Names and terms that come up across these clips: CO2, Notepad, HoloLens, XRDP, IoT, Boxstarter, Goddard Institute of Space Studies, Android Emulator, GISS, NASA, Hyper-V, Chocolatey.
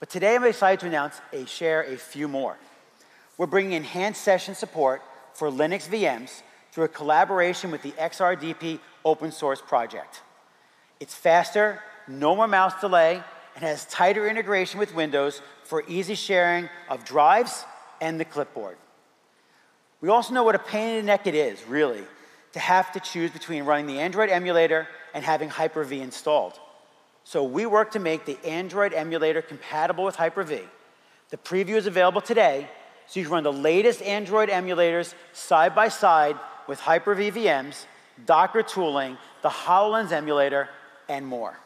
But today I'm excited to announce and share a few more. We're bringing enhanced session support for Linux VMs through a collaboration with the XRDP open source project. It's faster, no more mouse delay, and has tighter integration with Windows for easy sharing of drives and the clipboard. We also know what a pain in the neck it is, really, to have to choose between running the Android emulator and having Hyper-V installed. So we work to make the Android emulator compatible with Hyper-V. The preview is available today, so you can run the latest Android emulators side by side with Hyper-V VMs, Docker tooling, the HoloLens emulator, and more.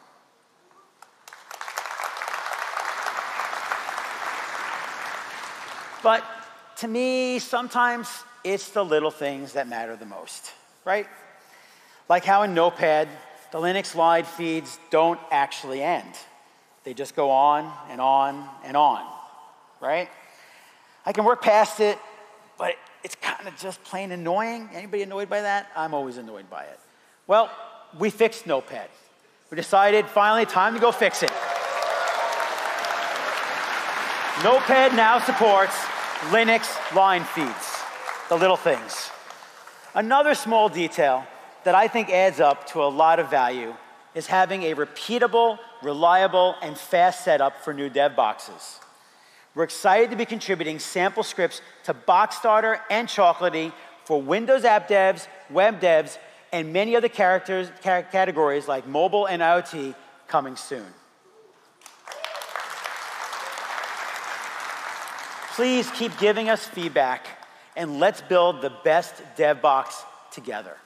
But to me, sometimes it's the little things that matter the most, right? Like how in Notepad, the Linux slide feeds don't actually end. They just go on and on and on, right? I can work past it, but it's kind of just plain annoying. Anybody annoyed by that? I'm always annoyed by it. Well, we fixed Notepad. We decided, finally, time to go fix it. Notepad now supports Linux line feeds, the little things. Another small detail that I think adds up to a lot of value is having a repeatable, reliable, and fast setup for new dev boxes. We're excited to be contributing sample scripts to Boxstarter and Chocolatey for Windows app devs, web devs, and many other categories like mobile and IoT coming soon. Please keep giving us feedback, and let's build the best dev box together.